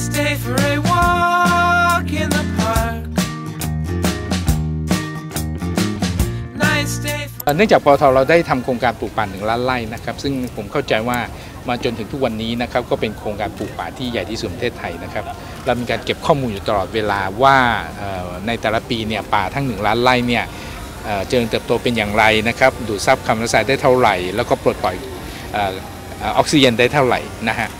Let's stay for a walk in the park. เนื่องจากปตท.เราได้ทำโครงการปลูกป่า1,000,000 ไร่นะครับซึ่งผมเข้าใจว่ามาจนถึงทุกวันนี้นะครับก็เป็นโครงการปลูกป่าที่ใหญ่ที่สุดในประเทศไทยนะครับเรามีการเก็บข้อมูลอยู่ตลอดเวลาว่าในแต่ละปีเนี่ยป่าทั้ง1,000,000 ไร่เนี่ยเจริญเติบโตเป็นอย่างไรนะครับดูดซับคาร์บอนไดออกไซด์ได้เท่าไหร่แล้วก็ปลดปล่อยออกซิเจนได้เท่าไหร่นะฮะ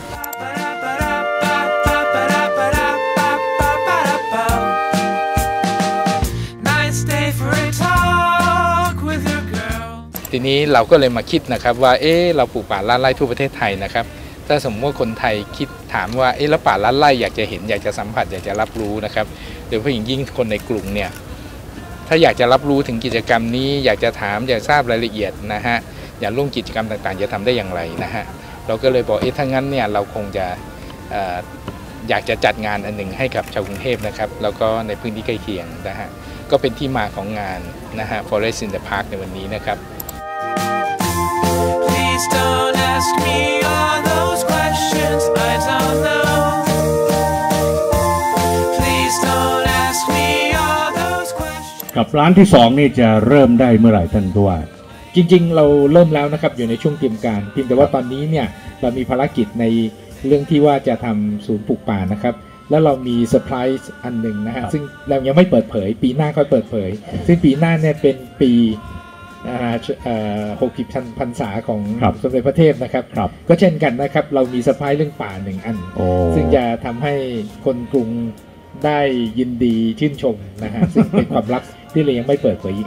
ทีนี้เราก็เลยมาคิดนะครับว่าเราปลูกป่าล้านไร่ทั่วประเทศไทยนะครับถ้าสมมติว่าคนไทยคิดถามว่าแล้วป่าล้านไร่อยากจะเห็นอยากจะสัมผัสอยากจะรับรู้นะครับโดยเฉพาะยิ่งคนในกลุ่มเนี่ยถ้าอยากจะรับรู้ถึงกิจกรรมนี้อยากจะถามอยากทราบรายละเอียดนะฮะอยากร่วมกิจกรรมต่างๆจะทำได้อย่างไรนะฮะเราก็เลยบอกถ้างั้นเนี่ยเราคงจะอยากจะจัดงานอันหนึ่งให้กับชาวกรุงเทพนะครับแล้วก็ในพื้นที่ใกล้เคียงนะฮะก็เป็นที่มาของงานนะฮะ Forest in the Park ในวันนี้นะครับ Please don't ask me all those questions I don't know Please don't ask me all those questions กับร้านที่2นี่จะเริ่มได้เมื่อไหร่ท่านผู้ว่าจริงๆเราเริ่มแล้วนะครับอยู่ในช่วงเตรียมการเพียงแต่ว่าตอนนี้เนี่ยเรามีภารกิจในเรื่องที่ว่าจะทำศูนย์ปลูกป่านะครับแล้วเรามีเซอร์ไพรส์อันหนึ่งนะฮะซึ่งเรายังไม่เปิดเผยปีหน้าค่อยเปิดเผยซึ่งปีหน้าเนี่ยเป็นปี60 พรรษาของสมเด็จพระเทพนะครับก็เช่นกันนะครับเรามีเซอร์ไพรส์เรื่องป่า1 อันซึ่งจะทำให้คนกรุงได้ยินดีชื่นชมนะฮะซึ่งเป็นความลับที่เรายังไม่เปิดเผยอีก